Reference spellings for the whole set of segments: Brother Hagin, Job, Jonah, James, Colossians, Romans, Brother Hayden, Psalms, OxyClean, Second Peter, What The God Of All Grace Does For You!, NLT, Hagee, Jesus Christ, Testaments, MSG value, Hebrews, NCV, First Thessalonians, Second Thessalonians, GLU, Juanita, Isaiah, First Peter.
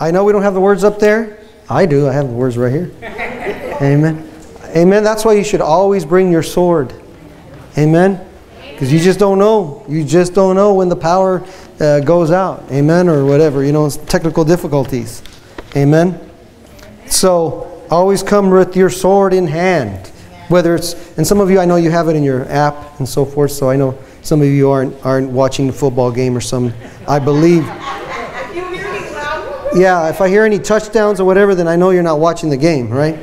I know we don't have the words up there. I do. I have the words right here. Amen. Amen. That's why you should always bring your sword. Amen. Because you just don't know. You just don't know when the power goes out. Amen. Or whatever. You know, it's technical difficulties. Amen. So always come with your sword in hand. Whether it's, and some of you, I know you have it in your app and so forth. So I know some of you aren't watching the football game or some. I believe. Yeah, if I hear any touchdowns or whatever, then I know you're not watching the game, right?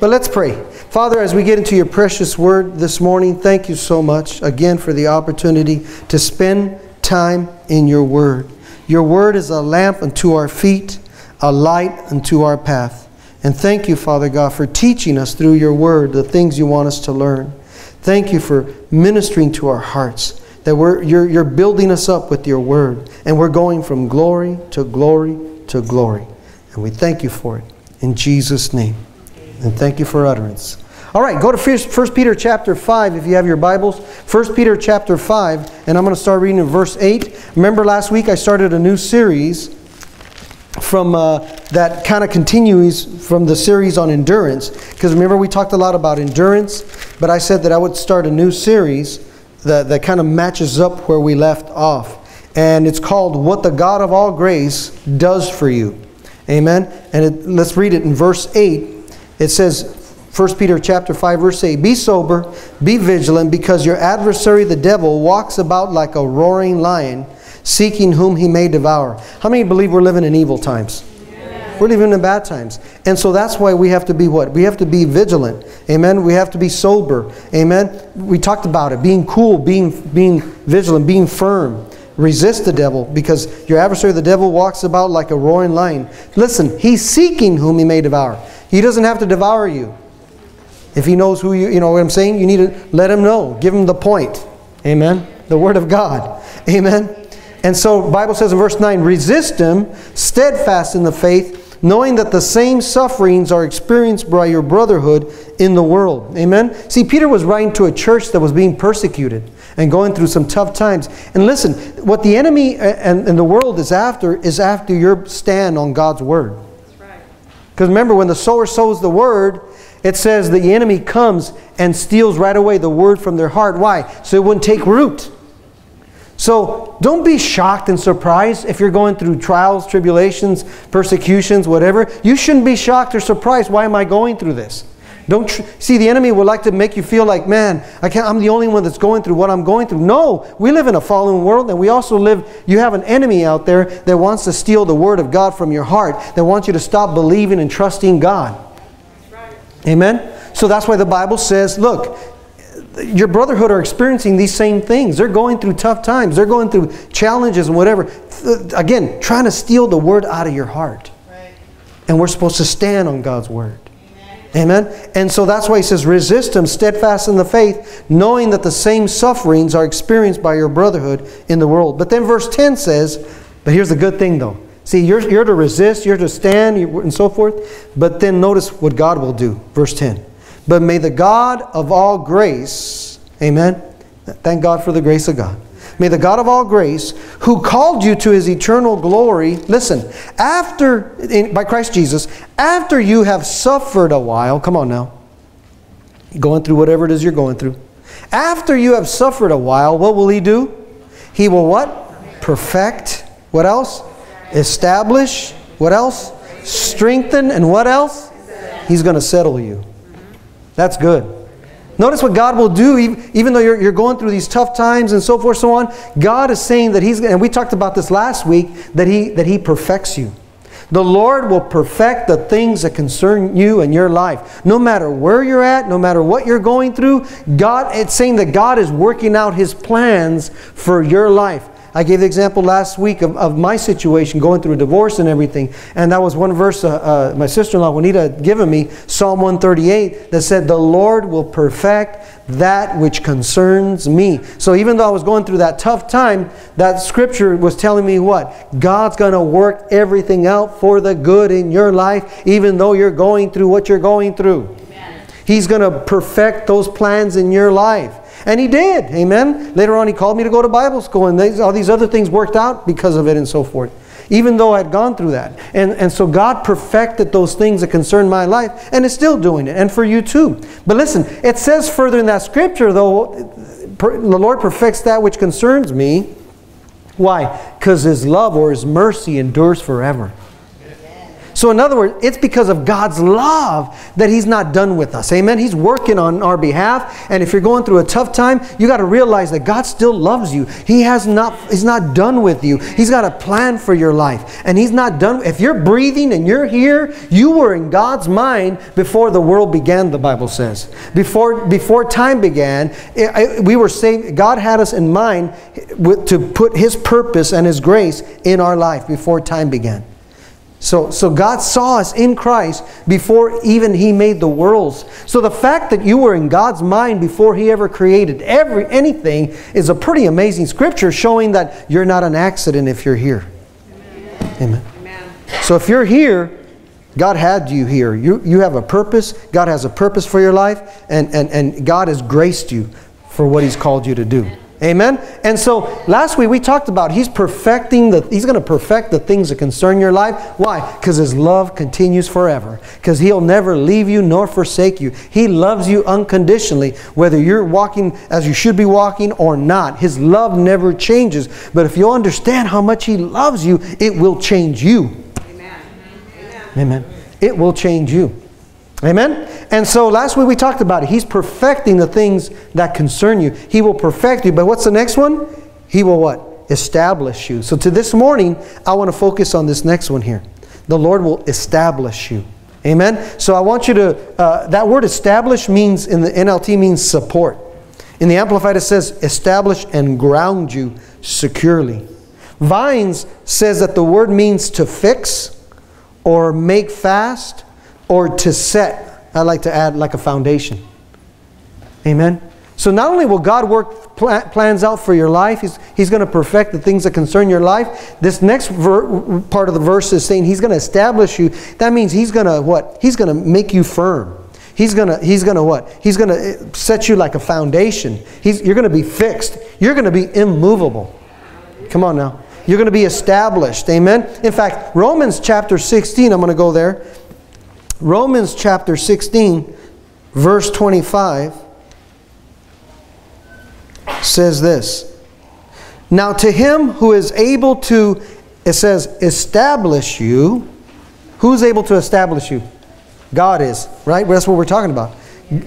But let's pray. Father, as we get into your precious word this morning, thank you so much again for the opportunity to spend time in your word. Your word is a lamp unto our feet, a light unto our path. And thank you, Father God, for teaching us through your word the things you want us to learn. Thank you for ministering to our hearts. That you're building us up with your word. And we're going from glory to glory to glory. And we thank you for it. In Jesus' name. And thank you for utterance. All right, go to First Peter chapter 5 if you have your Bibles. First Peter chapter 5. And I'm going to start reading in verse 8. Remember last week I started a new series from that kind of continues from the series on endurance. Because remember we talked a lot about endurance. But I said that I would start a new series that kind of matches up where we left off. And it's called What the God of All Grace Does for You. Amen. And let's read it in verse 8. It says, 1 Peter chapter 5 verse 8, "Be sober, be vigilant, because your adversary the devil walks about like a roaring lion, seeking whom he may devour." How many believe we're living in evil times? We're living in bad times. And so that's why we have to be what? We have to be vigilant. Amen. We have to be sober. Amen. We talked about it. Being cool, being vigilant, being firm. Resist the devil, because your adversary, the devil, walks about like a roaring lion. Listen, he's seeking whom he may devour. He doesn't have to devour you. If he knows who you know what I'm saying? You need to let him know. Give him the point. Amen. The word of God. Amen. And so the Bible says in verse 9, "Resist him, steadfast in the faith, knowing that the same sufferings are experienced by your brotherhood in the world." Amen? See, Peter was writing to a church that was being persecuted and going through some tough times. And listen, what the enemy and the world is after your stand on God's word. That's right. Because remember, when the sower sows the word, it says the enemy comes and steals right away the word from their heart. Why? So it wouldn't take root. So don't be shocked and surprised if you're going through trials, tribulations, persecutions, whatever. You shouldn't be shocked or surprised. Why am I going through this? Don't see, the enemy would like to make you feel like, man, I'm the only one that's going through what I'm going through. No, we live in a fallen world, and we also live, you have an enemy out there that wants to steal the word of God from your heart, that wants you to stop believing and trusting God. That's right. Amen? So that's why the Bible says, look, your brotherhood are experiencing these same things. They're going through tough times. They're going through challenges and whatever. Again, trying to steal the word out of your heart. Right. And we're supposed to stand on God's word. Amen. Amen? And so that's why he says, "Resist them, steadfast in the faith, knowing that the same sufferings are experienced by your brotherhood in the world." But then verse 10 says, but here's the good thing though. See, you're to resist, you're to stand, and so forth. But then notice what God will do. Verse 10. "But may the God of all grace," amen, thank God for the grace of God, "may the God of all grace, who called you to his eternal glory," listen, by Christ Jesus, "after you have suffered a while," come on now, going through whatever it is you're going through, "after you have suffered a while," what will he do? He will what? Perfect. What else? Establish. What else? Strengthen. And what else? He's going to settle you. That's good. Notice what God will do, even though you're going through these tough times and so forth, so on. God is saying that and we talked about this last week, that He perfects you. The Lord will perfect the things that concern you and your life. No matter where you're at, no matter what you're going through, it's saying that God is working out His plans for your life. I gave the example last week of my situation, going through a divorce and everything. And that was one verse my sister-in-law, Juanita, had given me, Psalm 138, that said, "The Lord will perfect that which concerns me." So even though I was going through that tough time, that scripture was telling me what? God's going to work everything out for the good in your life, even though you're going through what you're going through. Amen. He's going to perfect those plans in your life. And he did. Amen. Later on, he called me to go to Bible school, and all these other things worked out because of it and so forth. even though I had gone through that. And so God perfected those things that concern my life, and is still doing it, and for you too. But listen, it says further in that scripture, though, the Lord perfects that which concerns me. Why? Because His love or His mercy endures forever. So in other words, it's because of God's love that He's not done with us. Amen? He's working on our behalf. And if you're going through a tough time, you got to realize that God still loves you. He has not, He's not done with you. He's got a plan for your life. And He's not done. If you're breathing and you're here, you were in God's mind before the world began, the Bible says. Before time began, we were saved. God had us in mind to put His purpose and His grace in our life before time began. So God saw us in Christ before even He made the worlds. So the fact that you were in God's mind before He ever created anything is a pretty amazing scripture showing that you're not an accident if you're here. Amen. Amen. Amen. So if you're here, God had you here. You have a purpose. God has a purpose for your life. And God has graced you for what He's called you to do. Amen? And so, last week we talked about He's going to perfect the things that concern your life. Why? Because His love continues forever. Because He'll never leave you nor forsake you. He loves you unconditionally, whether you're walking as you should be walking or not. His love never changes. But if you understand how much He loves you, it will change you. Amen. Amen. It will change you. Amen? And so last week we talked about it. He's perfecting the things that concern you. He will perfect you. But what's the next one? He will what? Establish you. So to this morning, I want to focus on this next one here. The Lord will establish you. Amen? So I want you to, that word establish means, in the NLT means support. In the Amplified it says establish and ground you securely. Vines says that the word means to fix or make fast, or to set. I like to add like a foundation. Amen? So not only will God work plans out for your life, He's going to perfect the things that concern your life. This next part of the verse is saying He's going to establish you. That means He's going to what? He's going to make you firm. He's going to what? He's going to set you like a foundation. You're going to be fixed. You're going to be immovable. Come on now. You're going to be established. Amen? In fact, Romans chapter 16, I'm going to go there. Romans chapter 16, verse 25 says this. Now to Him who is able to, it says, establish you. Who's able to establish you? God is, right? That's what we're talking about.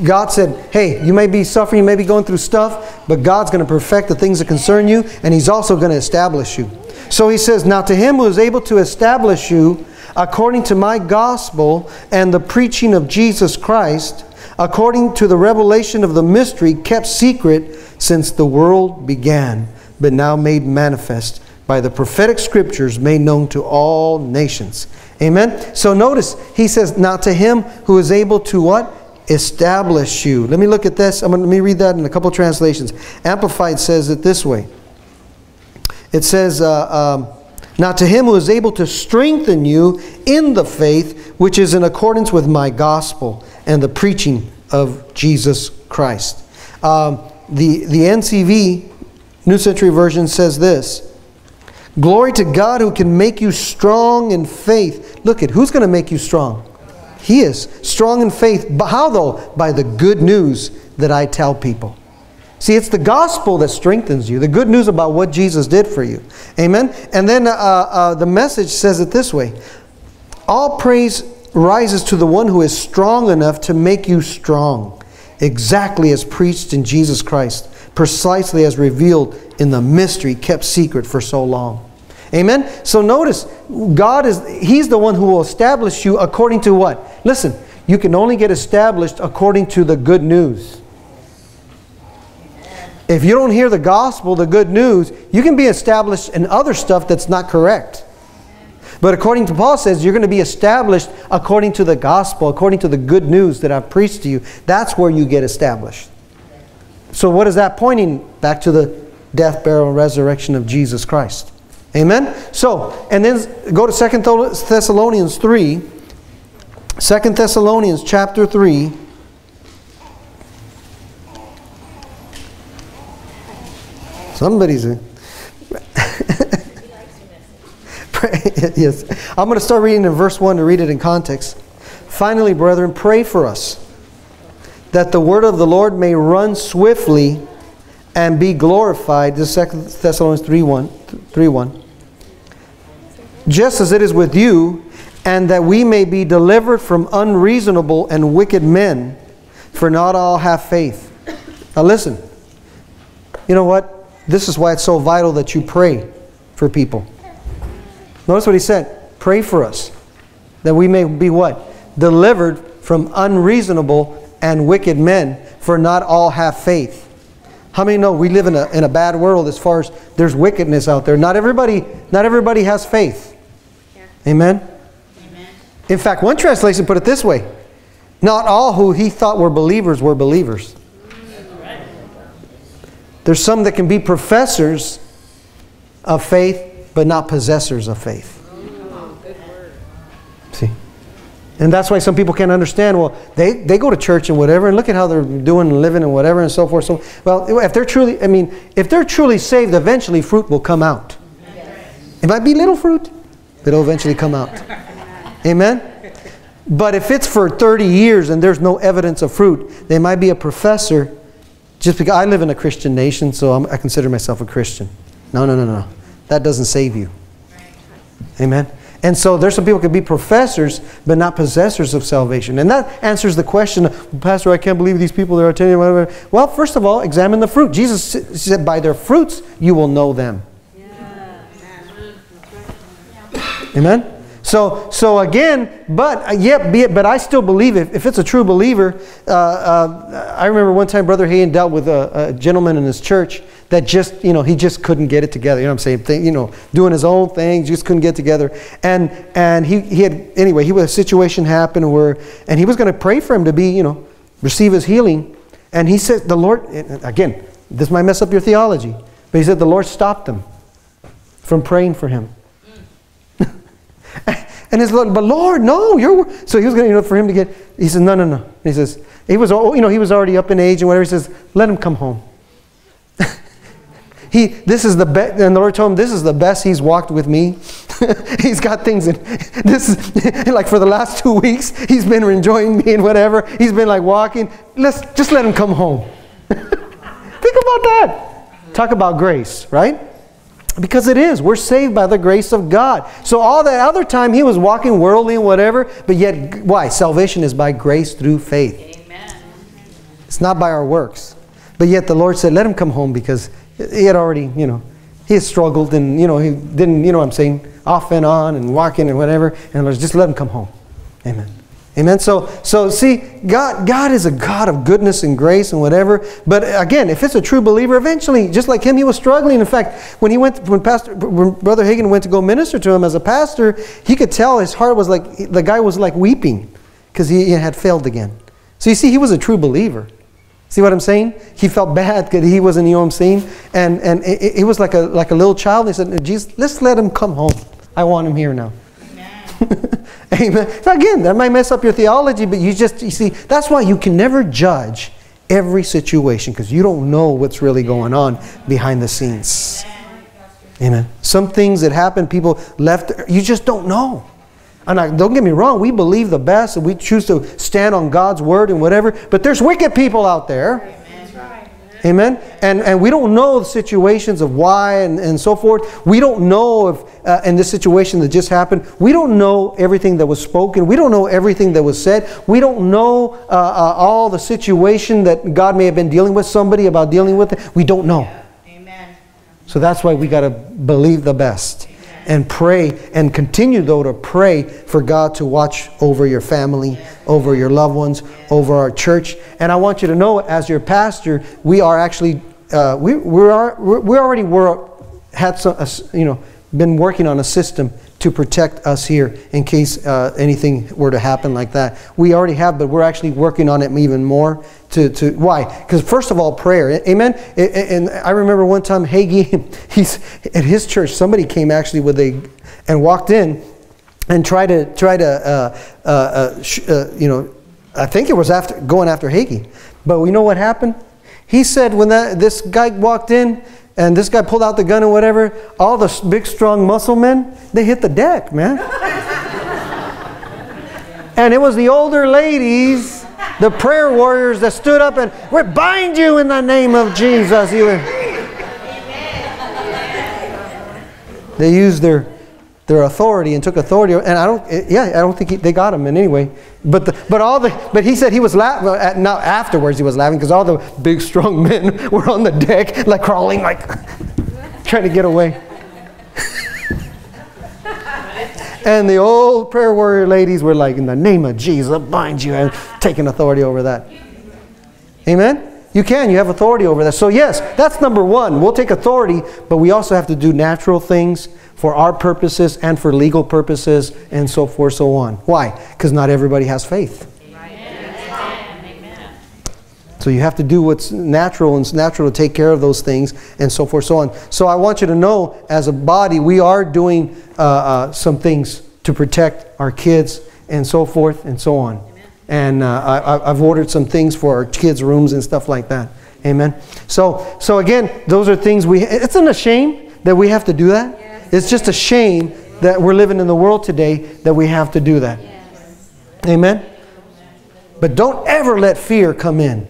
God said, hey, you may be suffering, you may be going through stuff, but God's going to perfect the things that concern you, and He's also going to establish you. So He says, now to Him who is able to establish you, according to my gospel and the preaching of Jesus Christ, according to the revelation of the mystery kept secret since the world began, but now made manifest by the prophetic scriptures made known to all nations. Amen? So notice, He says, now to Him who is able to what? Establish you. Let me look at this. Let me read that in a couple translations. Amplified says it this way. It says, now to Him who is able to strengthen you in the faith, which is in accordance with my gospel and the preaching of Jesus Christ. The NCV, New Century Version, says this. Glory to God who can make you strong in faith. Look at who's going to make you strong. He is strong in faith. But how though? By the good news that I tell people. See, it's the gospel that strengthens you. The good news about what Jesus did for you. Amen? And then the Message says it this way. All praise rises to the one who is strong enough to make you strong. Exactly as preached in Jesus Christ. Precisely as revealed in the mystery kept secret for so long. Amen? So notice, He's the one who will establish you according to what? Listen, you can only get established according to the good news. If you don't hear the gospel, the good news, you can be established in other stuff that's not correct. But according to Paul says, you're going to be established according to the gospel, according to the good news that I've preached to you. That's where you get established. So what is that pointing? Back to the death, burial, and resurrection of Jesus Christ. Amen? So, and then go to Second Thessalonians 3. Second Thessalonians chapter 3. Somebody's in. Yes. I'm going to start reading in verse 1 to read it in context. Finally, brethren, pray for us, that the word of the Lord may run swiftly and be glorified. This is 2 Thessalonians 3:1. Just as it is with you, and that we may be delivered from unreasonable and wicked men, for not all have faith. Now listen, you know what? This is why it's so vital that you pray for people. Notice what he said. Pray for us, that we may be what? Delivered from unreasonable and wicked men, for not all have faith. How many know we live in a bad world as far as there's wickedness out there? Not everybody has faith. Yeah. Amen? Amen? In fact, one translation put it this way. Not all who he thought were believers. Right. There's some that can be professors of faith, but not possessors of faith. Oh, good word. See? And that's why some people can't understand, well, they go to church and whatever, and look at how they're doing and living and whatever and so forth. So, well, if they're truly saved, eventually fruit will come out. Yes. It might be little fruit, but it'll eventually come out. Amen? But if it's for 30 years and there's no evidence of fruit, they might be a professor, just because I live in a Christian nation, so I consider myself a Christian. No. That doesn't save you. Amen? And so there's some people who can be professors, but not possessors of salvation. And that answers the question, Pastor, I can't believe these people that are attending. Whatever. Well, first of all, examine the fruit. Jesus said, by their fruits, you will know them. Yeah. Yeah. Amen? So again, but I still believe it. If it's a true believer, I remember one time Brother Hayden dealt with a gentleman in his church that just, you know, he just couldn't get it together. You know what I'm saying? Doing his own thing, just couldn't get together. And a situation happened and he was going to pray for him to be, you know, receive his healing. And he said, the Lord, again, this might mess up your theology, but he said the Lord stopped him from praying for him. And his Lord, but Lord, no, you're... So he was going to, you know, for him to get... He says, no. And he says, he was already up in age and whatever. He says, let him come home. This is the best, and the Lord told him, this is the best he's walked with me. He's got things in... This is, like for the last 2 weeks, he's been enjoying me and whatever. He's been like walking. Just let him come home. Think about that. Talk about grace, right? Because it is. We're saved by the grace of God. So all that other time he was walking worldly and whatever, but yet, why? Salvation is by grace through faith. Amen. It's not by our works. But yet the Lord said, let him come home because he had already, you know, he had struggled and, you know, he didn't, you know what I'm saying, off and on and walking and whatever. And the Lord said, just let him come home. Amen. Amen. So see, God is a God of goodness and grace and whatever. But again, if it's a true believer, eventually, just like him, he was struggling. In fact, when Brother Hagin went to go minister to him as a pastor, he could tell his heart was like, the guy was like weeping because he had failed again. So you see, he was a true believer. See what I'm saying? He felt bad because he wasn't, you know what I'm saying? And it was like a little child. He said, Jesus, let's let him come home. I want him here now. Amen. So again, that might mess up your theology, but you see, that's why you can never judge every situation, because you don't know what's really going on behind the scenes. Amen. Some things that happen, people left, you just don't know. And don't get me wrong, we believe the best, and we choose to stand on God's word and whatever, but there's wicked people out there. Amen? And we don't know the situations of why and so forth. We don't know if in this situation that just happened, we don't know everything that was spoken. We don't know everything that was said. We don't know all the situation that God may have been dealing with somebody about dealing with it. We don't know. Amen. So that's why we got to believe the best. Amen. And pray and continue, though, to pray for God to watch over your family, over your loved ones, over our church. And I want you to know, as your pastor, we are actually been working on a system to protect us here in case anything were to happen like that. We already have, but we're actually working on it even more. To why? Because first of all, prayer. Amen. And I remember one time Hagee, he's at his church. Somebody came actually and walked in. And I think it was going after Hagee. But we know what happened? He said when this guy walked in, And this guy pulled out the gun and whatever. All the big, strong muscle men, they hit the deck, man. And it was the older ladies, the prayer warriors, that stood up and, "We bind you in the name of Jesus." They used their authority and took authority, and I don't think they got him. And anyway, but he said he was laughing. Not afterwards he was laughing, because all the big strong men were on the deck, like crawling, like trying to get away. And the old prayer warrior ladies were like, "In the name of Jesus, bind you," and taking authority over that. Amen. You have authority over that. So yes, that's number 1. We'll take authority, but we also have to do natural things for our purposes and for legal purposes and so forth, so on. Why? Because not everybody has faith. Amen. So you have to do what's natural, and it's natural to take care of those things and so forth, so on. So I want you to know, as a body, we are doing some things to protect our kids and so forth and so on. And I've ordered some things for our kids' rooms and stuff like that. Amen. So again, those are things we... It's not a shame that we have to do that. Yes. It's just a shame that we're living in the world today that we have to do that. Yes. Amen. But don't ever let fear come in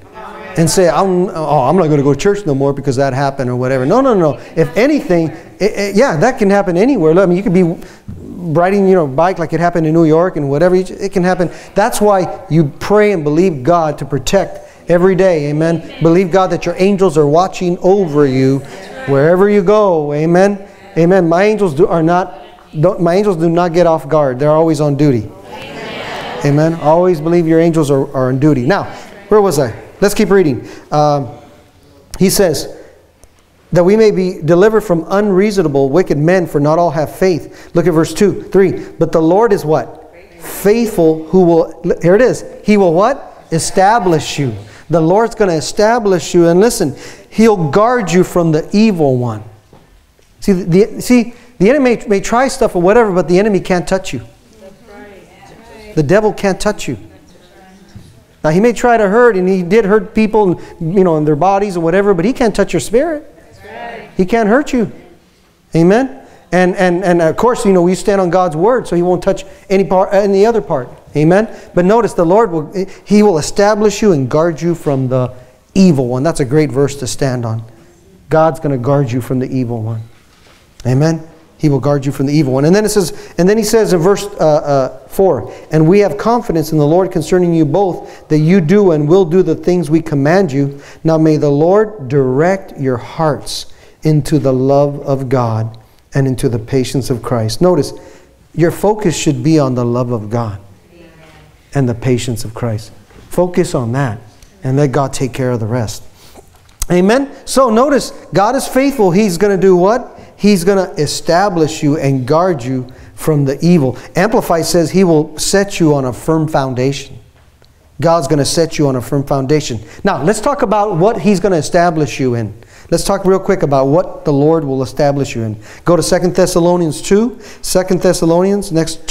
and say, I'm not going to go to church no more because that happened or whatever. No, no, no. If anything, yeah, that can happen anywhere. I mean, you could be riding, you know, bike like it happened in New York and whatever. It can happen. That's why you pray and believe God to protect every day. Amen. Amen. Believe God that your angels are watching over you wherever you go. Amen. Amen. My angels do not get off guard. They're always on duty. Amen. Amen. Always believe your angels are on duty. Now, where was I? Let's keep reading. He says, that we may be delivered from unreasonable wicked men, for not all have faith. Look at verse 2, 3. But the Lord is what? Faithful, who will... Here it is. He will what? Establish you. The Lord's going to establish you. And listen, He'll guard you from the evil one. See, the enemy may try stuff or whatever, but the enemy can't touch you. The devil can't touch you. Now, he may try to hurt, and he did hurt people, and, you know, in their bodies or whatever, but he can't touch your spirit. He can't hurt you. Amen? And of course, you know, we stand on God's word, so He won't touch any part, any other part. Amen? But notice, the Lord will, He will establish you and guard you from the evil one. That's a great verse to stand on. God's going to guard you from the evil one. Amen? He will guard you from the evil one. And then it says, and then He says in verse 4, "And we have confidence in the Lord concerning you both, that you do and will do the things we command you. Now may the Lord direct your hearts into the love of God and into the patience of Christ." Notice, your focus should be on the love of God and the patience of Christ. Focus on that and let God take care of the rest. Amen? So notice, God is faithful. He's going to do what? He's going to establish you and guard you from the evil. Amplified says He will set you on a firm foundation. God's going to set you on a firm foundation. Now, let's talk about what He's going to establish you in. Let's talk real quick about what the Lord will establish you in. Go to Second Thessalonians 2. Second Thessalonians, next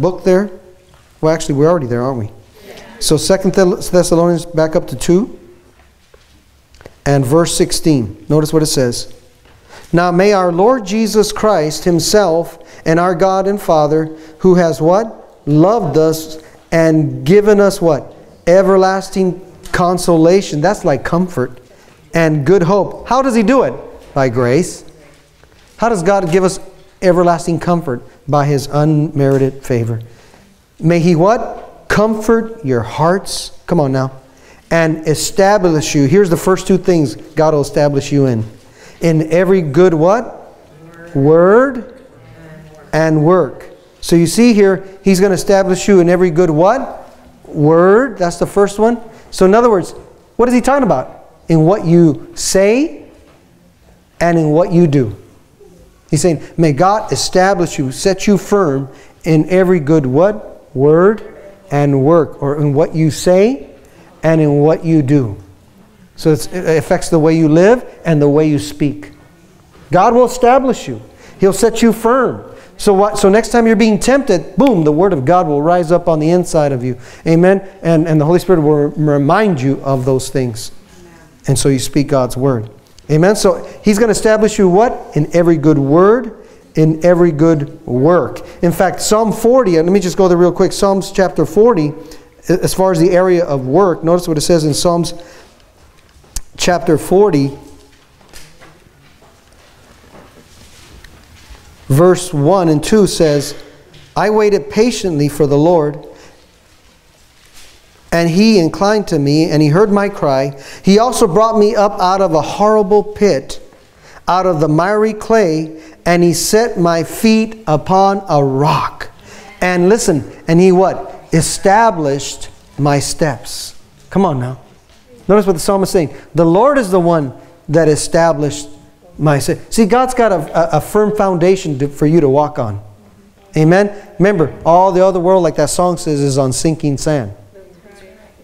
book there. Well, actually, we're already there, aren't we? So Second Thessalonians, back up to 2. And verse 16. Notice what it says. "Now may our Lord Jesus Christ Himself and our God and Father, who has what? Loved us and given us what? Everlasting consolation." That's like comfort. "And good hope." How does He do it? By grace. How does God give us everlasting comfort? By His unmerited favor. "May He what? Comfort your hearts." Come on now. "And establish you." Here's the first two things God will establish you in. In every good what? Word and work. So you see here, He's going to establish you in every good what? Word. That's the first one. So in other words, what is He talking about? In what you say and in what you do. He's saying, may God establish you, set you firm in every good what? Word and work. Or in what you say and in what you do. So it affects the way you live and the way you speak. God will establish you. He'll set you firm. So next time you're being tempted, boom, the Word of God will rise up on the inside of you. Amen? And the Holy Spirit will remind you of those things. And so you speak God's Word. Amen? So he's going to establish you what? In every good word, in every good work. In fact, Psalm 40, and let me just go there real quick. Psalms chapter 40, as far as the area of work, notice what it says in Psalms chapter 40, verse 1 and 2 says, I waited patiently for the Lord, and he inclined to me, and he heard my cry. He also brought me up out of a horrible pit, out of the miry clay, and he set my feet upon a rock. And listen, and he what? Established my steps. Come on now. Notice what the psalmist is saying. The Lord is the one that established my steps. See, God's got a firm foundation for you to walk on. Amen? Remember, all the other world, like that song says, is on sinking sand.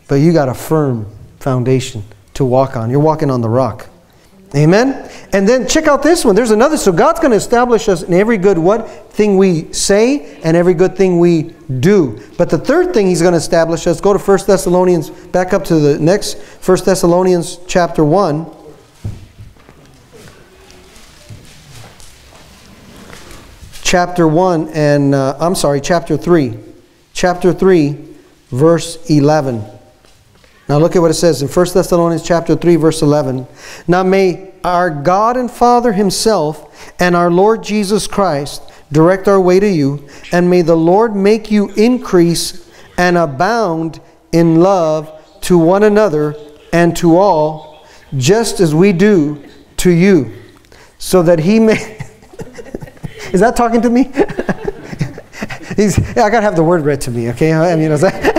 But you got a firm foundation to walk on. You're walking on the rock. Amen? And then check out this one. There's another. So God's going to establish us in every good what? Thing we say and every good thing we do. But the third thing he's going to establish us, go to 1 Thessalonians, back up to the next, 1 Thessalonians chapter 1. Chapter 1 and, I'm sorry, chapter 3. Chapter 3, verse 11. Now look at what it says in 1 Thessalonians chapter 3, verse 11. Now may our God and Father himself and our Lord Jesus Christ direct our way to you, and may the Lord make you increase and abound in love to one another and to all, just as we do to you, so that he may... Is that talking to me? I got to have the word read to me, okay? I mean, is that...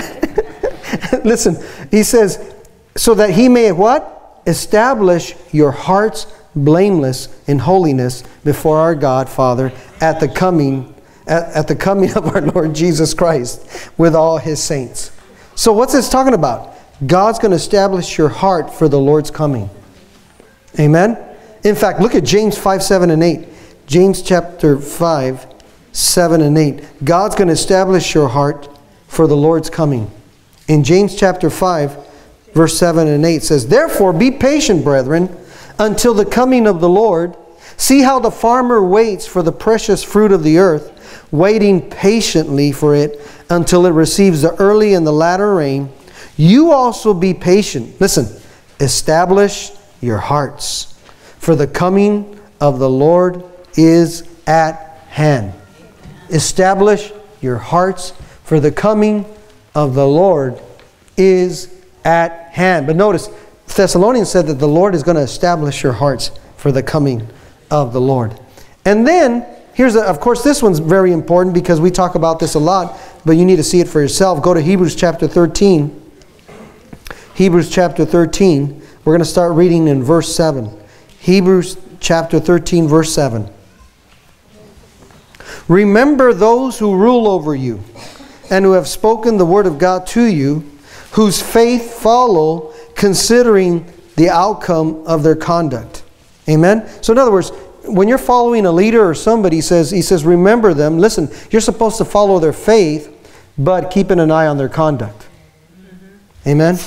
Listen, he says, so that he may, what? Establish your hearts blameless in holiness before our God, Father, at the coming of our Lord Jesus Christ with all his saints. So what's this talking about? God's going to establish your heart for the Lord's coming. Amen? In fact, look at James 5, 7, and 8. James chapter 5, 7, and 8. God's going to establish your heart for the Lord's coming. In James chapter 5, verse 7 and 8 says, Therefore be patient, brethren, until the coming of the Lord. See how the farmer waits for the precious fruit of the earth, waiting patiently for it until it receives the early and the latter rain. You also be patient. Listen, establish your hearts, for the coming of the Lord is at hand. Establish your hearts, for the coming of the Lord is at hand. But notice, Thessalonians said that the Lord is going to establish your hearts for the coming of the Lord. And then, here's of course this one's very important because we talk about this a lot, but you need to see it for yourself. Go to Hebrews chapter 13. Hebrews chapter 13. We're going to start reading in verse 7. Hebrews chapter 13, verse 7. Remember those who rule over you, and who have spoken the word of God to you, whose faith follow, considering the outcome of their conduct. Amen? So in other words, when you're following a leader or somebody, he says, remember them. Listen, you're supposed to follow their faith, but keeping an eye on their conduct. Amen?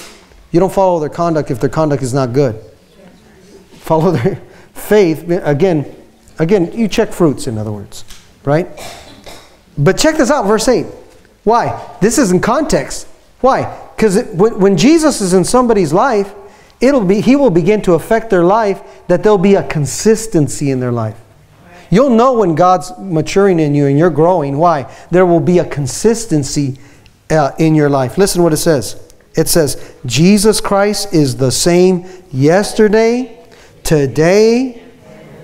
You don't follow their conduct if their conduct is not good. Follow their faith. Again, you check fruits, in other words. Right? But check this out, verse 8. Why? This is in context. Why? Because when Jesus is in somebody's life, he will begin to affect their life, that there'll be a consistency in their life. You'll know when God's maturing in you and you're growing. Why? There will be a consistency in your life. Listen what it says. It says, Jesus Christ is the same yesterday, today,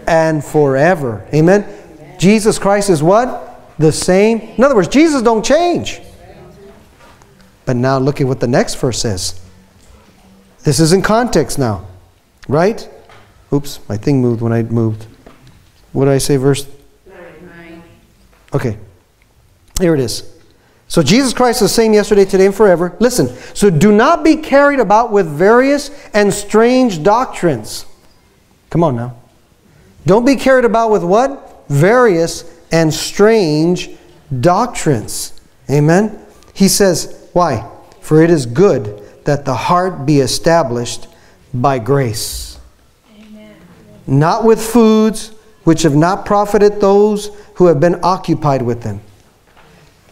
and forever. Amen? Jesus Christ is what? The same. In other words, Jesus don't change. But now look at what the next verse says. This is in context now. Right? Oops, my thing moved when I moved. What did I say, verse? 9. Okay. Here it is. So Jesus Christ is the same yesterday, today, and forever. Listen. So do not be carried about with various and strange doctrines. Come on now. Don't be carried about with what? Various and strange doctrines. Amen? He says, why? For it is good that the heart be established by grace. Amen. not with foods which have not profited those who have been occupied with them.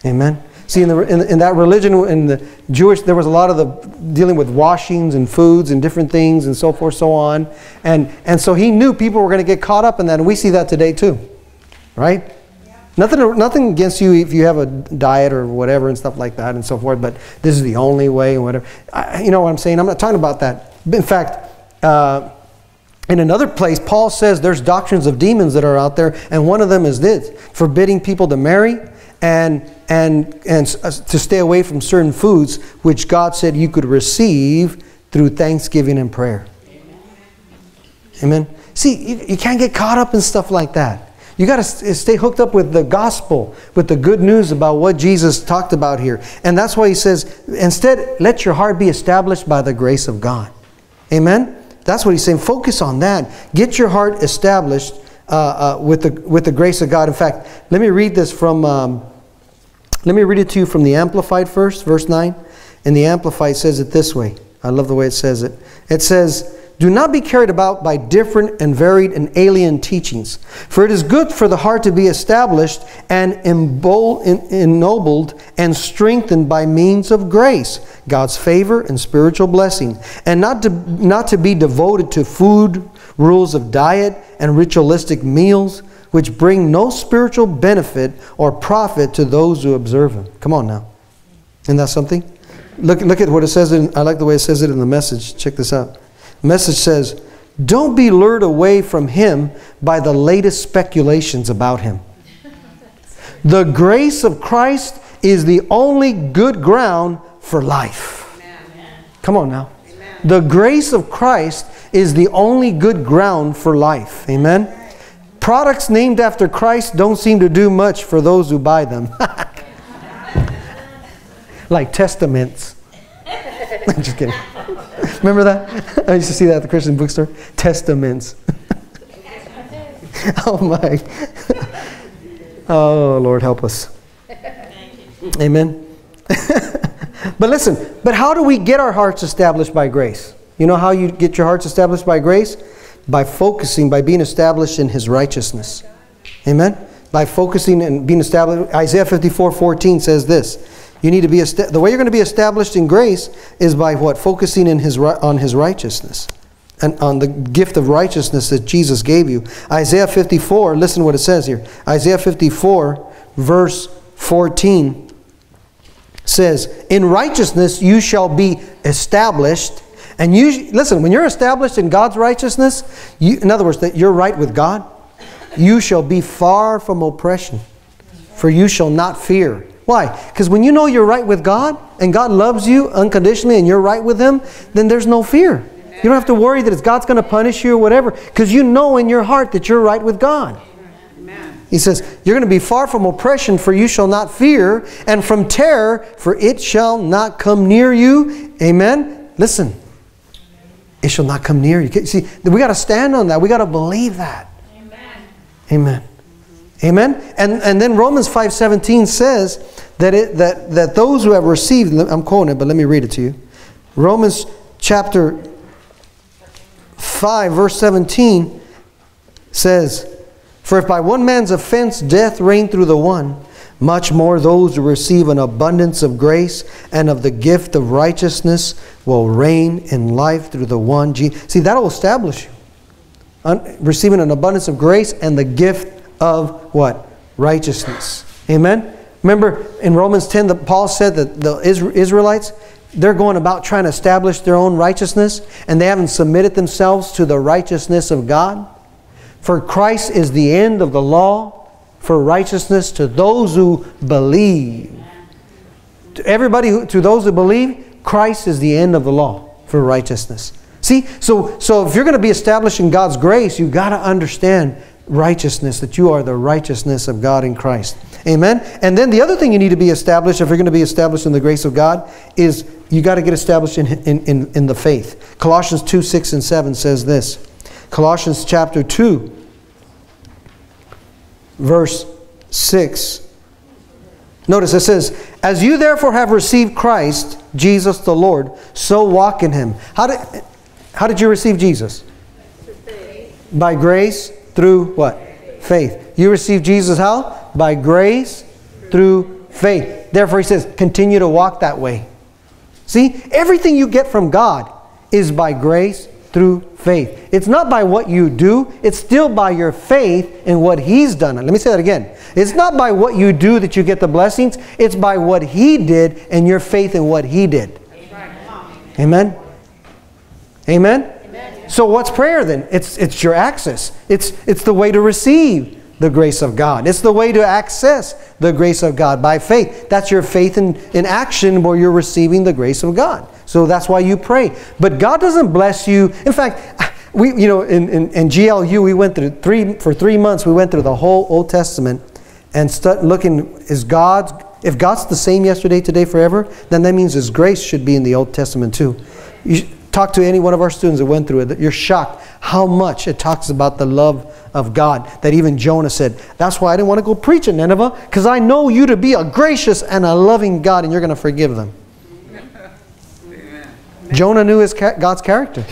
Amen. See, in that religion, in the Jewish, there was a lot of the dealing with washings and foods and different things and so forth, so on. And so he knew people were going to get caught up in that, and we see that today too, right? Yeah. Nothing against you if you have a diet or whatever and stuff like that and so forth, but this is the only way and whatever. You know what I'm saying? I'm not talking about that. In fact, in another place, Paul says there's doctrines of demons that are out there, and one of them is this, forbidding people to marry and to stay away from certain foods which God said you could receive through thanksgiving and prayer. Amen. Amen. See, you can't get caught up in stuff like that. You got to stay hooked up with the gospel, with the good news about what Jesus talked about here. And that's why he says, instead, let your heart be established by the grace of God. Amen? That's what he's saying. Focus on that. Get your heart established with the grace of God. In fact, let me read this from... let me read it to you from the Amplified first, verse 9. And the Amplified says it this way. I love the way it says it. It says, do not be carried about by different and varied and alien teachings, for it is good for the heart to be established and ennobled and strengthened by means of grace, God's favor and spiritual blessing, and not to be devoted to food, rules of diet, and ritualistic meals, which bring no spiritual benefit or profit to those who observe them. Come on now. Isn't that something? Look at what it says. I like the way it says it in the Message. Check this out. The Message says, don't be lured away from him by the latest speculations about him. The grace of Christ is the only good ground for life. Amen. Come on now. Amen. The grace of Christ is the only good ground for life. Amen. Products named after Christ don't seem to do much for those who buy them. Like Testaments. I'm just kidding. Remember that? I used to see that at the Christian bookstore. Testaments. Oh my. Oh, Lord, help us. Amen. But listen, but how do we get our hearts established by grace? You know how you get your hearts established by grace? By focusing, by being established in his righteousness. Amen? By focusing and being established. Isaiah 54:14 says this. You need to be the way you're going to be established in grace is by what? Focusing on his righteousness. And on the gift of righteousness that Jesus gave you. Isaiah 54, listen to what it says here. Isaiah 54, verse 14 says, in righteousness you shall be established. And you, listen, when you're established in God's righteousness, in other words, that you're right with God, you shall be far from oppression, for you shall not fear. Why? Because when you know you're right with God, and God loves you unconditionally, and you're right with him, then there's no fear. You don't have to worry that God's going to punish you or whatever, because you know in your heart that you're right with God. He says, you're going to be far from oppression, for you shall not fear, and from terror, for it shall not come near you. Amen? Listen. It shall not come near you. See, we got to stand on that. We got to believe that. Amen. Amen. Mm-hmm. Amen. And then Romans 5:17 says that that those who have received, I'm quoting it, but let me read it to you. Romans chapter 5 verse 17 says, for if by one man's offense death reigned through the one, much more those who receive an abundance of grace and of the gift of righteousness will reign in life through the one Jesus. See, that will establish you. Receiving an abundance of grace and the gift of what? Righteousness. Amen? Remember in Romans 10, Paul said that the Israelites, they're going about trying to establish their own righteousness, and they haven't submitted themselves to the righteousness of God. For Christ is the end of the law for righteousness to those who believe. To those who believe, Christ is the end of the law for righteousness. See, so if you're going to be established in God's grace, you've got to understand righteousness, that you are the righteousness of God in Christ. Amen? And then the other thing you need to be established, if you're going to be established in the grace of God, is you've got to get established in the faith. Colossians 2, 6 and 7 says this. Colossians chapter 2. Verse 6. Notice it says, as you therefore have received Christ, Jesus the Lord, so walk in him. How did you receive Jesus? Through faith. By grace through what? Faith. You receive Jesus how? By grace through faith. Therefore, he says, continue to walk that way. See, everything you get from God is by grace through faith. It's not by what you do. It's still by your faith in what he's done. Let me say that again. It's not by what you do that you get the blessings. It's by what he did and your faith in what he did. Amen? Amen? Amen. So what's prayer then? It's your access. It's the way to receive the grace of God. It's the way to access the grace of God by faith. That's your faith in action where you're receiving the grace of God. So that's why you pray. But God doesn't bless you. In fact, we, you know, in GLU, we went through for 3 months, we went through the whole Old Testament and start looking, if God's the same yesterday, today, forever, then that means his grace should be in the Old Testament too. You talk to any one of our students that went through it, you're shocked how much it talks about the love of God, that even Jonah said, that's why I didn't want to go preach in Nineveh, because I know you to be a gracious and a loving God, and you're going to forgive them. Amen. Jonah knew his God's character.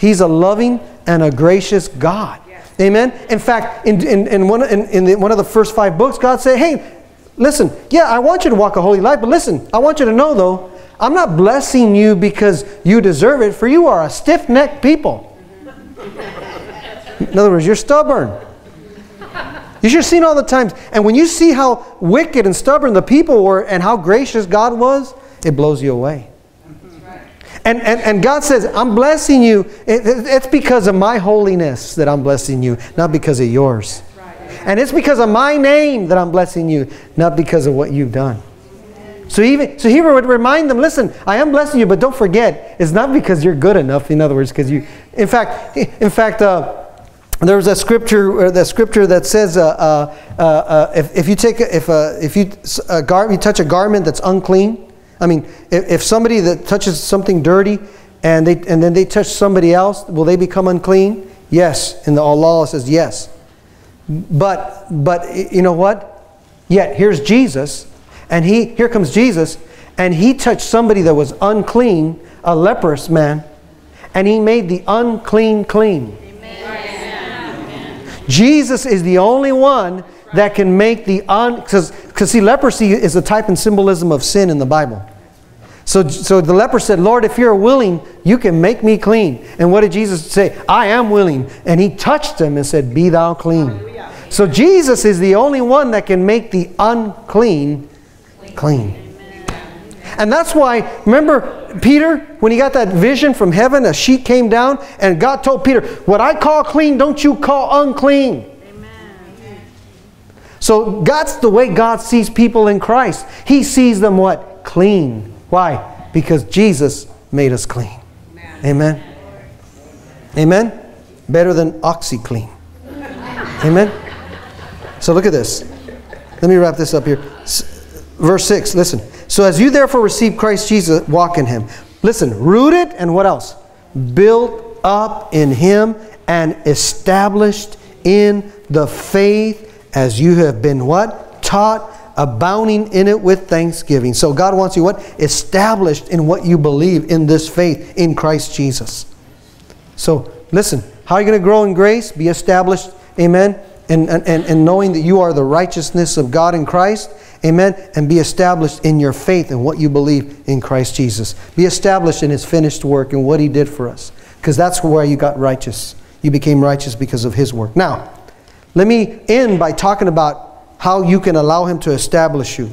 He's a loving and a gracious God. Yes. Amen? In fact, in one of the first 5 books, God said, hey, listen, yeah, I want you to walk a holy life, but listen, I want you to know though, I'm not blessing you because you deserve it, for you are a stiff-necked people. In other words, you're stubborn. You should have seen all the times. And when you see how wicked and stubborn the people were and how gracious God was, it blows you away. And God says, I'm blessing you. It's because of my holiness that I'm blessing you, not because of yours. And it's because of my name that I'm blessing you, not because of what you've done. So he would remind them, listen, I am blessing you, but don't forget, it's not because you're good enough. In other words, because you, in fact, there was a scripture, that says, if you touch a garment that's unclean, I mean, if somebody that touches something dirty, and then they touch somebody else, will they become unclean? Yes, and the law says yes. But you know what? Yet here's Jesus. And here comes Jesus, and he touched somebody that was unclean, a leprous man, and he made the unclean clean. Amen. Amen. Jesus is the only one that can make the because see, leprosy is a type and symbolism of sin in the Bible. So the leper said, Lord, if you're willing, you can make me clean. And what did Jesus say? I am willing. And he touched him and said, be thou clean. Hallelujah. So Jesus is the only one that can make the unclean clean. And that's why, remember Peter, when he got that vision from heaven, a sheet came down and God told Peter, what I call clean, don't you call unclean. Amen. So that's the way God sees people in Christ. He sees them what? Clean. Why? Because Jesus made us clean. Amen. Amen. Amen? Better than OxyClean. Amen? So look at this. Let me wrap this up here. Verse 6, listen. So as you therefore receive Christ Jesus, walk in him. Listen, rooted and what else? Built up in him and established in the faith as you have been what? Taught, abounding in it with thanksgiving. So God wants you what? Established in what you believe in this faith in Christ Jesus. So listen, how are you going to grow in grace? Be established, amen, and knowing that you are the righteousness of God in Christ. Amen. And be established in your faith and what you believe in Christ Jesus. Be established in his finished work and what he did for us. Because that's where you got righteous. You became righteous because of his work. Now, let me end by talking about how you can allow him to establish you.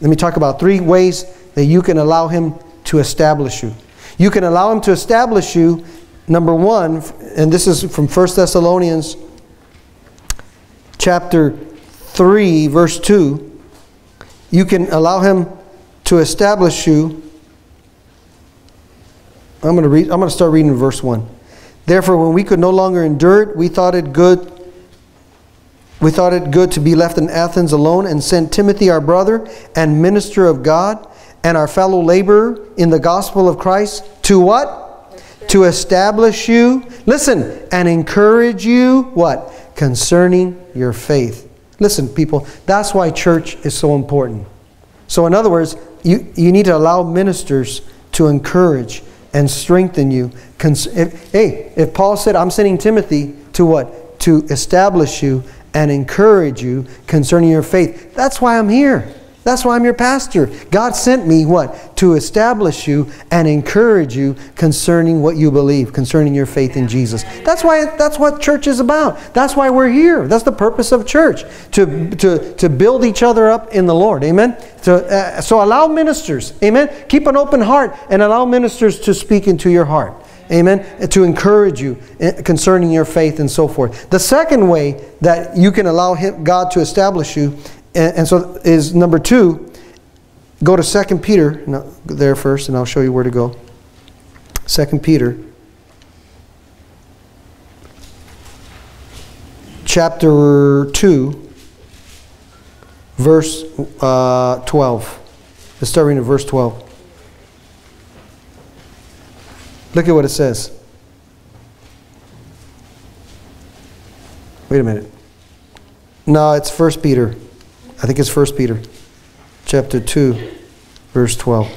Let me talk about 3 ways that you can allow him to establish you. You can allow him to establish you, number 1, and this is from 1 Thessalonians chapter 3, verse 2. You can allow him to establish you. I'm going to start reading verse 1. Therefore, when we could no longer endure it, we thought it good to be left in Athens alone, and sent Timothy, our brother and minister of God, and our fellow laborer in the gospel of Christ, to what? To establish you. Listen, and encourage you what? Concerning your faith. Listen, people, that's why church is so important. So in other words, you need to allow ministers to encourage and strengthen you. Hey, if Paul said, I'm sending Timothy to what? To establish you and encourage you concerning your faith. That's why I'm here. That's why I'm your pastor. God sent me what? To establish you and encourage you concerning what you believe, concerning your faith in Jesus. That's why. That's what church is about. That's why we're here. That's the purpose of church, to build each other up in the Lord. Amen? So allow ministers. Amen? Keep an open heart and allow ministers to speak into your heart. Amen? To encourage you concerning your faith and so forth. The second way that you can allow God to establish you, and so is number two. Go to Second Peter there first, and I'll show you where to go. Second Peter, chapter 2, verse 12. Let's start reading at verse 12. Look at what it says. Wait a minute. No, it's First Peter. I think it's First Peter, chapter 2, verse 12.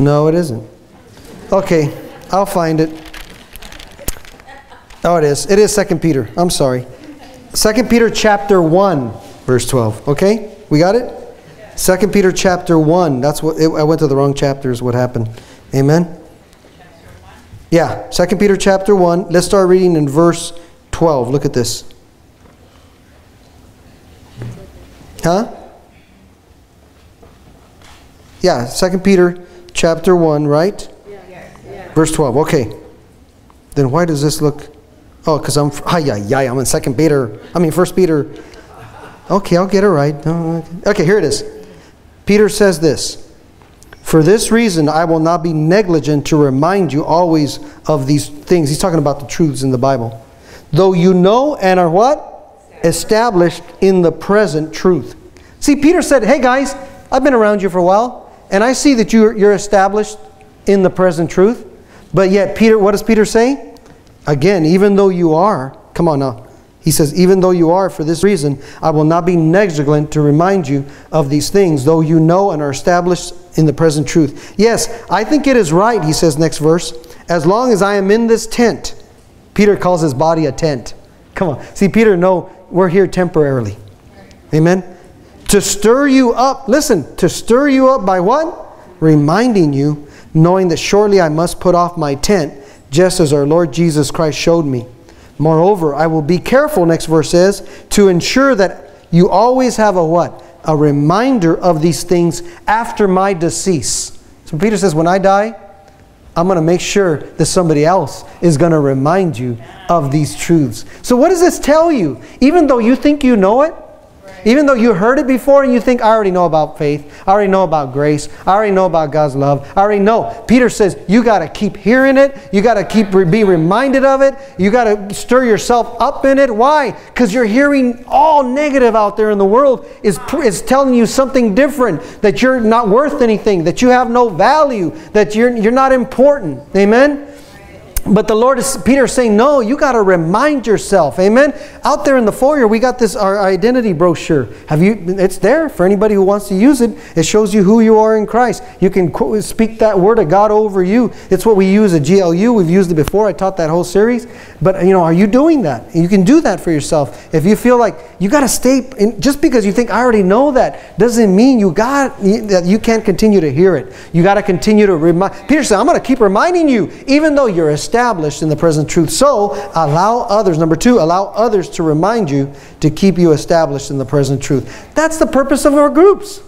No, it isn't. Okay, I'll find it. Oh, it is. It is 2 Peter. I'm sorry. 2 Peter chapter 1, verse 12. Okay? We got it? 2 Peter chapter 1. That's what I went to the wrong chapter is what happened. Amen? Yeah, 2 Peter chapter 1. Let's start reading in verse 12. Look at this. Huh? Yeah, 2 Peter chapter 1, right? Yeah. Verse 12. Okay. Then why does this look? Oh, because I'm in 2 Peter. I mean 1 Peter. Okay, I'll get it right. Okay, here it is. Peter says this. For this reason, I will not be negligent to remind you always of these things. He's talking about the truths in the Bible. Though you know and are what? Established in the present truth. See, Peter said, hey guys, I've been around you for a while, and I see that you're established in the present truth. But yet, Peter, what does Peter say? Again, even though you are, come on now. He says, even though you are, for this reason, I will not be negligent to remind you of these things, though you know and are established in the present truth. Yes, I think it is right, he says, next verse, as long as I am in this tent. Peter calls his body a tent. Come on. See, Peter, no, we're here temporarily. Amen? To stir you up. Listen, to stir you up by what? Reminding you, knowing that shortly I must put off my tent, just as our Lord Jesus Christ showed me. Moreover, I will be careful, next verse says, to ensure that you always have a what? A reminder of these things after my decease. So Peter says, when I die, I'm going to make sure that somebody else is going to remind you of these truths. So what does this tell you? Even though you think you know it, right. Even though you heard it before and you think, I already know about faith, I already know about grace, I already know about God's love, I already know. Peter says, you got to keep hearing it, you got to keep be reminded of it, you got to stir yourself up in it. Why? Because you're hearing all negative out there in the world is telling you something different, that you're not worth anything, that you have no value, that you're not important. Amen? But the Lord is, Peter is saying, no, you got to remind yourself. Amen? Out there in the foyer, we got this, our identity brochure. It's there for anybody who wants to use it. It shows you who you are in Christ. You can speak that word of God over you. It's what we use at GLU. We've used it before. I taught that whole series. But, you know, are you doing that? You can do that for yourself. If you feel like you got to stay, just because you think I already know that, doesn't mean that you can't continue to hear it. You got to continue to remind. Peter said, I'm going to keep reminding you, even though you're established in the present truth. So, allow others. Number two, allow others to remind you to keep you established in the present truth. That's the purpose of our groups.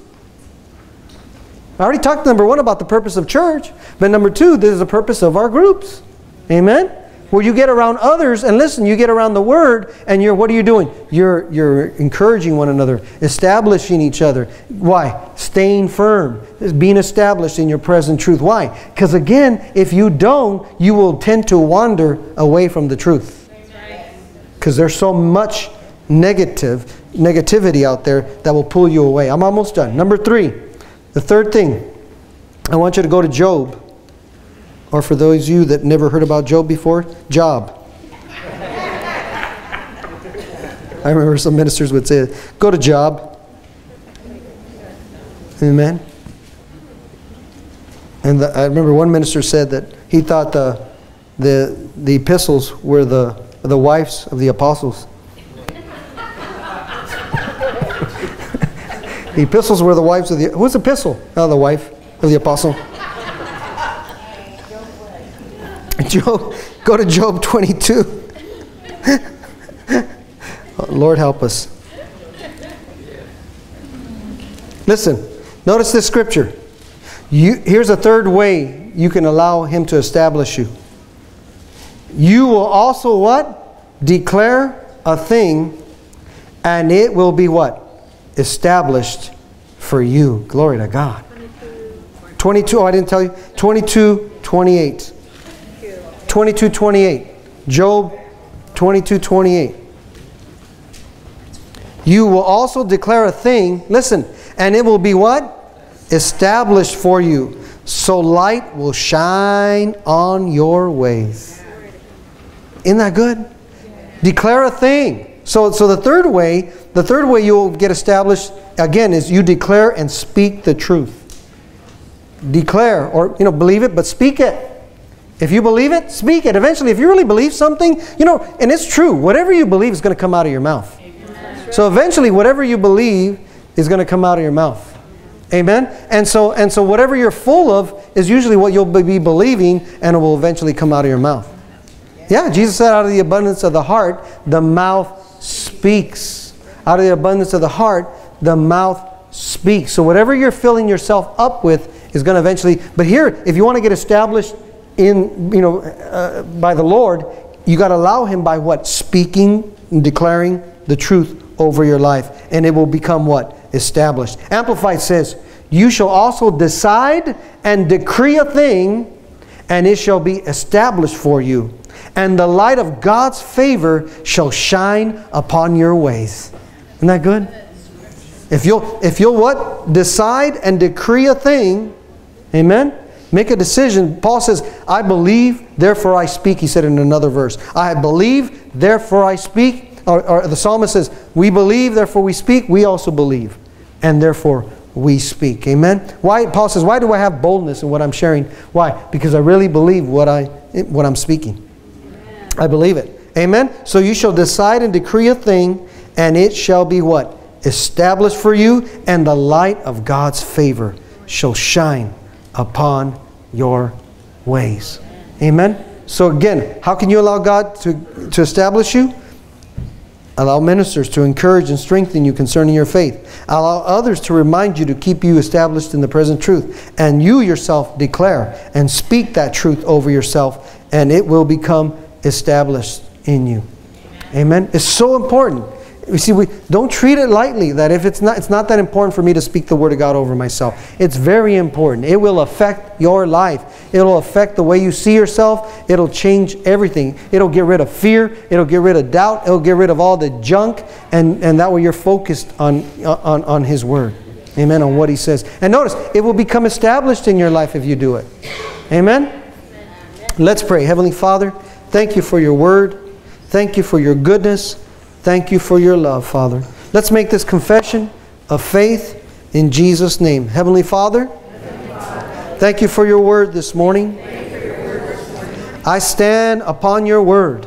I already talked, number one, about the purpose of church. But number two, this is the purpose of our groups. Amen? Where you get around others, and listen, you get around the Word, and what are you doing? You're encouraging one another, establishing each other. Why? Staying firm, being established in your present truth. Why? Because again, if you don't, you will tend to wander away from the truth. Because there's so much negativity out there that will pull you away. I'm almost done. Number three, the third thing. I want you to go to Job. Or for those of you that never heard about Job before, Job. I remember some ministers would say, go to Job. Amen. And I remember one minister said that he thought the epistles were the wives of the apostles. The epistles were the wives of the... Who's epistle? Oh, the wife of the apostle. Job, go to Job 22. Lord help us. Listen, notice this scripture. Here's a third way you can allow him to establish you. You will also what? Declare a thing, and it will be what? Established for you. Glory to God. 22, oh, I didn't tell you. 22:28. 22:28. Job 22:28. You will also declare a thing, listen, and it will be what? Established for you, so light will shine on your ways. Isn't that good? Yeah. Declare a thing. So the third way you'll get established again is you declare and speak the truth. Declare, or believe it, but speak it. If you believe it, speak it. Eventually, if you really believe something, and it's true, whatever you believe is going to come out of your mouth. Amen. So eventually, whatever you believe is going to come out of your mouth. Amen? And so whatever you're full of is usually what you'll be believing, and it will eventually come out of your mouth. Yeah, Jesus said out of the abundance of the heart, the mouth speaks. Out of the abundance of the heart, the mouth speaks. So whatever you're filling yourself up with is going to eventually... But here, if you want to get established in, by the Lord, you got to allow Him by what? Speaking and declaring the truth over your life. And it will become what? Established. Amplified says, you shall also decide and decree a thing, and it shall be established for you. And the light of God's favor shall shine upon your ways. Isn't that good? If you'll what? Decide and decree a thing. Amen? Make a decision. Paul says, I believe, therefore I speak. He said in another verse, I believe, therefore I speak. Or the psalmist says, we believe, therefore we speak. We also believe, and therefore we speak. Amen? Why? Paul says, why do I have boldness in what I'm sharing? Why? Because I really believe what I'm speaking. Amen. I believe it. Amen? So you shall decide and decree a thing, and it shall be what? Established for you, and the light of God's favor shall shine upon your ways. Amen? So again, how can you allow God to establish you? Allow ministers to encourage and strengthen you concerning your faith. Allow others to remind you to keep you established in the present truth. And you yourself declare and speak that truth over yourself, and it will become established in you. Amen? It's so important. You see, we don't treat it lightly, that if it's not that important for me to speak the Word of God over myself. It's very important. It will affect your life. It'll affect the way you see yourself. It'll change everything. It'll get rid of fear. It'll get rid of doubt. It'll get rid of all the junk. And that way you're focused on His Word. Amen, on what He says. And notice, it will become established in your life if you do it. Amen? Let's pray. Heavenly Father, thank You for Your Word. Thank You for Your goodness. Thank You for Your love, Father. Let's make this confession of faith in Jesus' name. Heavenly Father, thank You for Your word this morning. I stand upon Your word,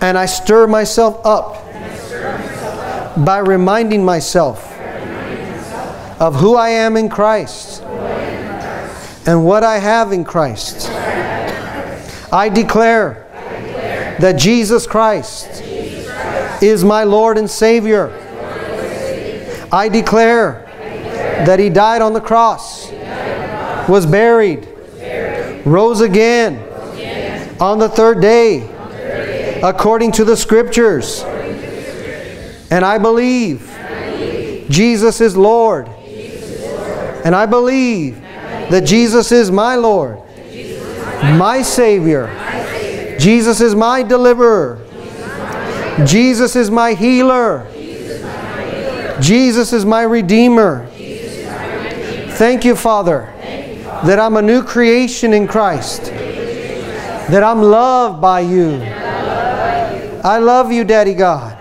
and I stir myself up by reminding myself of who I am in Christ and what I have in Christ. I declare that Jesus Christ is my Lord and Savior. I declare that He died on the cross, was buried, rose again on the third day, according to the Scriptures. And I believe Jesus is Lord. And I believe that Jesus is my Lord, my Savior. Jesus is my deliverer. Jesus is my healer. Jesus is my redeemer. Thank You, Father, that I'm a new creation in Christ. That I'm loved by You. I love You, Daddy God.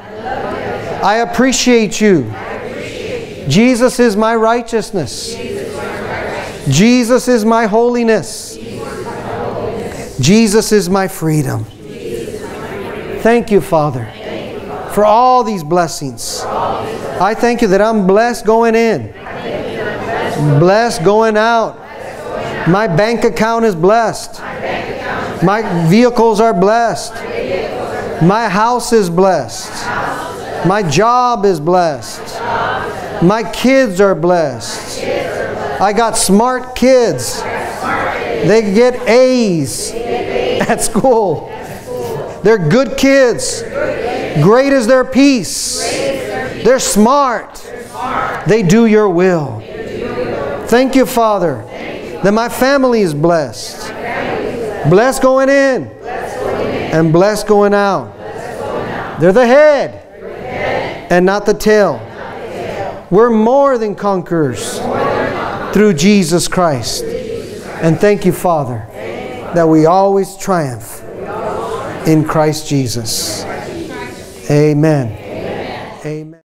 I appreciate You. Jesus is my righteousness. Jesus is my holiness. Jesus is my freedom. Thank you, Father, for all these blessings. I thank you that I'm blessed going in, blessed going out. My bank account is blessed. My vehicles are blessed. My house is blessed. My job is blessed. My kids are blessed. I got smart kids. They get A's at school. They're good kids. Great is their peace. They're smart. They do your will. Thank you, Father, that my family is blessed. Blessed going in and blessed going out. They're the head and not the tail. We're more than conquerors through Jesus Christ. And thank you, Father, that we always triumph in Christ Jesus. Amen.